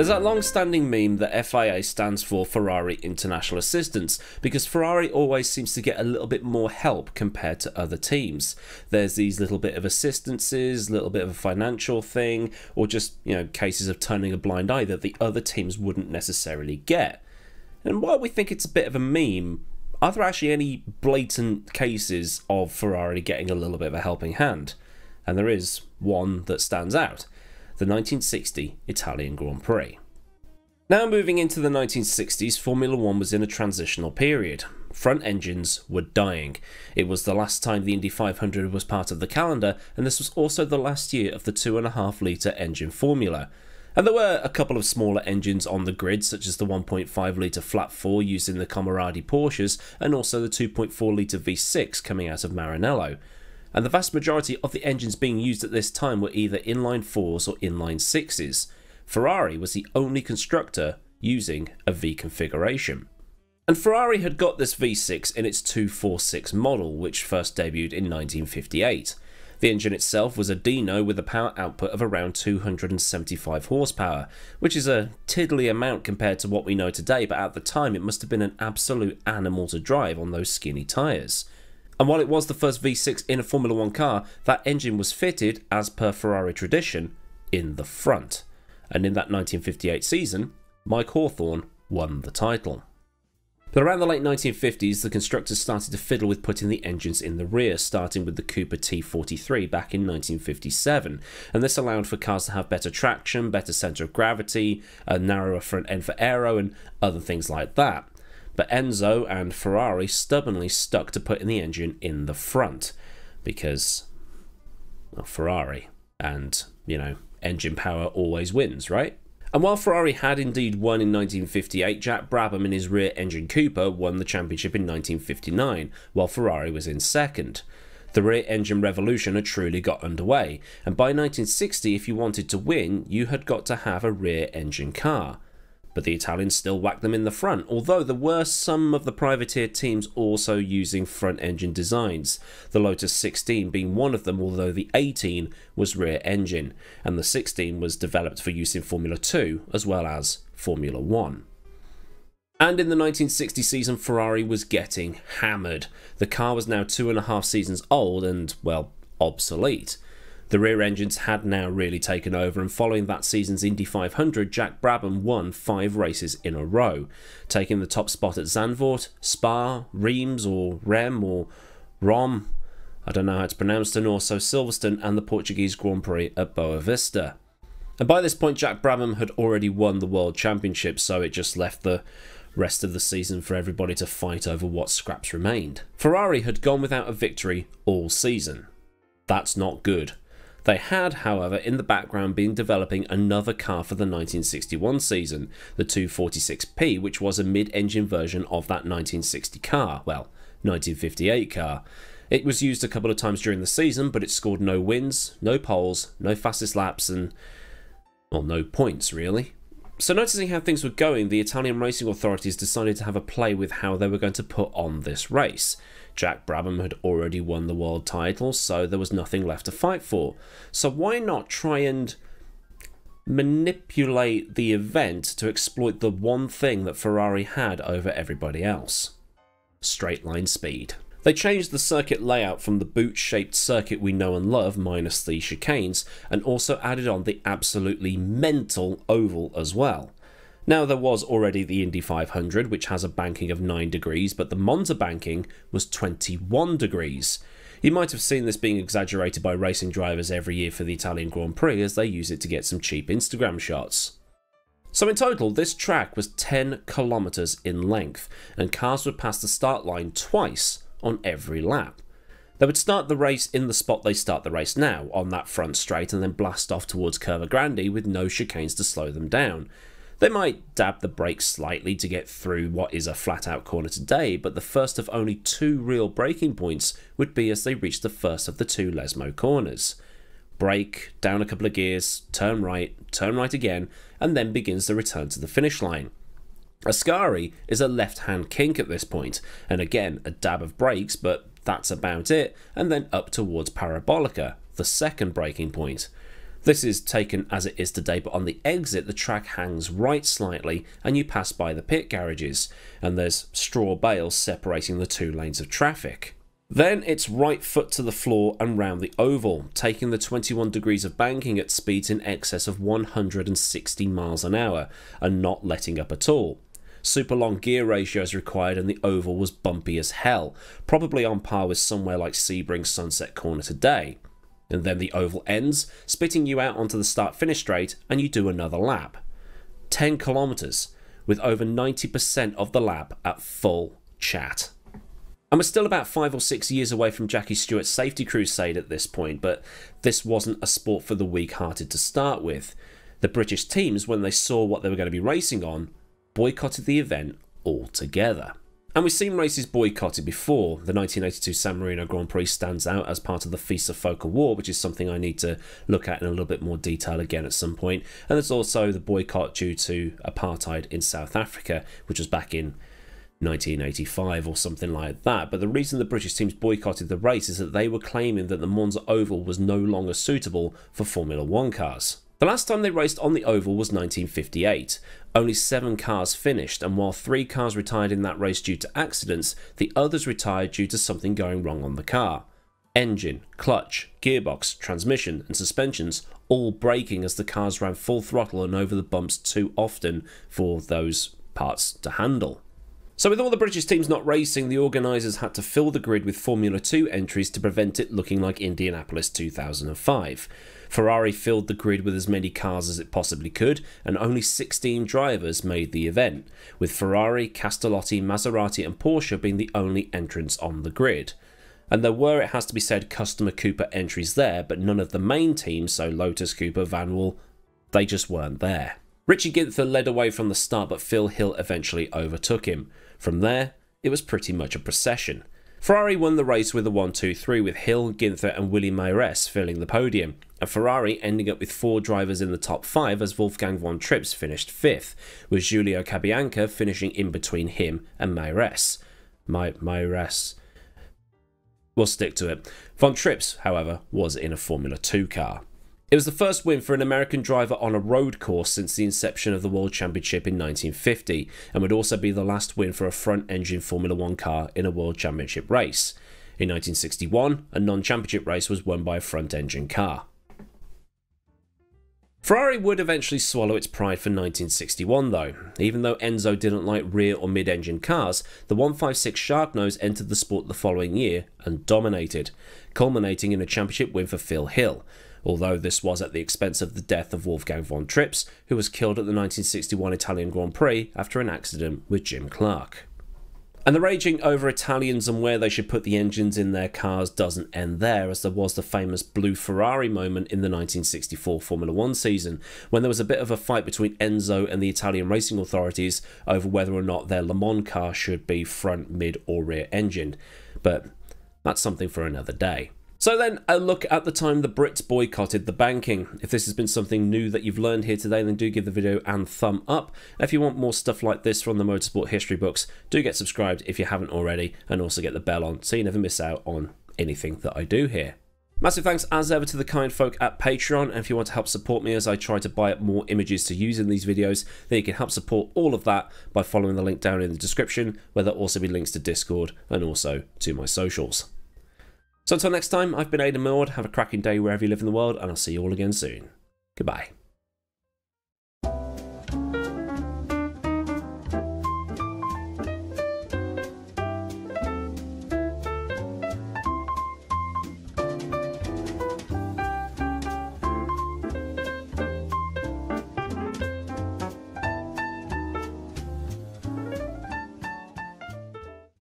There's that long-standing meme that FIA stands for Ferrari International Assistance, because Ferrari always seems to get a little bit more help compared to other teams. There's these little bit of assistances, little bit of a financial thing, or just, you know, cases of turning a blind eye that the other teams wouldn't necessarily get. And while we think it's a bit of a meme, are there actually any blatant cases of Ferrari getting a little bit of a helping hand? And there is one that stands out: the 1960 Italian Grand Prix. Now moving into the 1960s, Formula One was in a transitional period. Front engines were dying. It was the last time the Indy 500 was part of the calendar, and this was also the last year of the 2.5-litre engine formula. And there were a couple of smaller engines on the grid, such as the 1.5-litre Flat 4 used in the Camerati Porsches, and also the 2.4-litre V6 coming out of Maranello. And the vast majority of the engines being used at this time were either inline 4s or inline 6s. Ferrari was the only constructor using a V configuration. And Ferrari had got this V6 in its 246 model, which first debuted in 1958. The engine itself was a Dino with a power output of around 275 horsepower, which is a tiddly amount compared to what we know today, but at the time it must have been an absolute animal to drive on those skinny tyres. And while it was the first V6 in a Formula One car, that engine was fitted, as per Ferrari tradition, in the front. And in that 1958 season, Mike Hawthorn won the title. But around the late 1950s, the constructors started to fiddle with putting the engines in the rear, starting with the Cooper T43 back in 1957. And this allowed for cars to have better traction, better centre of gravity, a narrower front end for aero, and other things like that. But Enzo and Ferrari stubbornly stuck to putting the engine in the front because, well, Ferrari, and, you know, engine power always wins, right? And while Ferrari had indeed won in 1958, Jack Brabham in his rear engine Cooper won the championship in 1959, while Ferrari was in second. The rear engine revolution had truly got underway, and by 1960, if you wanted to win, you had got to have a rear engine car. But the Italians still whacked them in the front, although there were some of the privateer teams also using front engine designs, the Lotus 16 being one of them, although the 18 was rear engine, and the 16 was developed for use in Formula 2 as well as Formula 1. And in the 1960 season, Ferrari was getting hammered. The car was now 2.5 seasons old and, well, obsolete. The rear engines had now really taken over, and following that season's Indy 500, Jack Brabham won 5 races in a row, taking the top spot at Zandvoort, Spa, Reims or Rem or Rom, I don't know how it's pronounced, and also Silverstone and the Portuguese Grand Prix at Boa Vista. And by this point, Jack Brabham had already won the World Championship, so it just left the rest of the season for everybody to fight over what scraps remained. Ferrari had gone without a victory all season. That's not good. They had, however, in the background been developing another car for the 1961 season, the 246P, which was a mid-engine version of that 1960 car, well, 1958 car. It was used a couple of times during the season, but it scored no wins, no poles, no fastest laps, and, well, no points, really. So noticing how things were going, the Italian racing authorities decided to have a play with how they were going to put on this race. Jack Brabham had already won the world title, so there was nothing left to fight for. So why not try and manipulate the event to exploit the one thing that Ferrari had over everybody else? Straight line speed. They changed the circuit layout from the boot-shaped circuit we know and love, minus the chicanes, and also added on the absolutely mental oval as well. Now, there was already the Indy 500, which has a banking of 9 degrees, but the Monza banking was 21 degrees. You might have seen this being exaggerated by racing drivers every year for the Italian Grand Prix, as they use it to get some cheap Instagram shots. So in total, this track was 10 kilometers in length, and cars would pass the start line twice on every lap. They would start the race in the spot they start the race now, on that front straight, and then blast off towards Curva Grande with no chicanes to slow them down. They might dab the brakes slightly to get through what is a flat-out corner today, but the first of only 2 real braking points would be as they reached the first of the 2 Lesmo corners. Brake, down a couple of gears, turn right again, and then begins the return to the finish line. Ascari is a left-hand kink at this point, and again a dab of brakes, but that's about it, and then up towards Parabolica, the second braking point. This is taken as it is today, but on the exit the track hangs right slightly and you pass by the pit garages, and there's straw bales separating the two lanes of traffic. Then it's right foot to the floor and round the oval, taking the 21 degrees of banking at speeds in excess of 160 miles an hour and not letting up at all. Super long gear ratios required, and the oval was bumpy as hell, probably on par with somewhere like Sebring Sunset Corner today. And then the oval ends, spitting you out onto the start-finish straight, and you do another lap. 10 kilometres, with over 90% of the lap at full chat. And we're still about 5 or 6 years away from Jackie Stewart's safety crusade at this point, but this wasn't a sport for the weak-hearted to start with. The British teams, when they saw what they were going to be racing on, boycotted the event altogether. And we've seen races boycotted before. The 1982 San Marino Grand Prix stands out as part of the FISA FOCA war, which is something I need to look at in a little bit more detail again at some point. And there's also the boycott due to apartheid in South Africa, which was back in 1985 or something like that. But the reason the British teams boycotted the race is that they were claiming that the Monza Oval was no longer suitable for Formula One cars. The last time they raced on the oval was 1958. Only 7 cars finished, and while 3 cars retired in that race due to accidents, the others retired due to something going wrong on the car. Engine, clutch, gearbox, transmission and suspensions all breaking as the cars ran full throttle and over the bumps too often for those parts to handle. So with all the British teams not racing, the organisers had to fill the grid with Formula 2 entries to prevent it looking like Indianapolis 2005. Ferrari filled the grid with as many cars as it possibly could, and only 16 drivers made the event, with Ferrari, Castellotti, Maserati and Porsche being the only entrants on the grid. And there were, it has to be said, customer Cooper entries there, but none of the main teams, so Lotus, Cooper, Vanwall, they just weren't there. Richie Ginther led away from the start, but Phil Hill eventually overtook him. From there, it was pretty much a procession. Ferrari won the race with a 1-2-3 with Hill, Ginther and Willy Mairesse filling the podium, and Ferrari ending up with 4 drivers in the top 5 as Wolfgang von Trips finished 5th, with Giulio Cabianca finishing in between him and Mairesse. Mairesse. We'll stick to it. Von Trips, however, was in a Formula 2 car. It was the first win for an American driver on a road course since the inception of the World Championship in 1950, and would also be the last win for a front-engine Formula 1 car in a World Championship race. In 1961, a non-championship race was won by a front-engine car. Ferrari would eventually swallow its pride for 1961 though. Even though Enzo didn't like rear or mid-engine cars, the 156 Sharpnose entered the sport the following year and dominated, culminating in a championship win for Phil Hill. Although this was at the expense of the death of Wolfgang von Trips, who was killed at the 1961 Italian Grand Prix after an accident with Jim Clark. And the raging over Italians and where they should put the engines in their cars doesn't end there, as there was the famous blue Ferrari moment in the 1964 Formula 1 season, when there was a bit of a fight between Enzo and the Italian racing authorities over whether or not their Le Mans car should be front, mid or rear engined. But that's something for another day. So then, a look at the time the Brits boycotted the banking. If this has been something new that you've learned here today, then do give the video a thumb up. If you want more stuff like this from the motorsport history books, do get subscribed if you haven't already, and also get the bell on so you never miss out on anything that I do here. Massive thanks as ever to the kind folk at Patreon, and if you want to help support me as I try to buy up more images to use in these videos, then you can help support all of that by following the link down in the description, where there'll also be links to Discord and also to my socials. So until next time, I've been Aidan Milward. Have a cracking day wherever you live in the world, and I'll see you all again soon. Goodbye.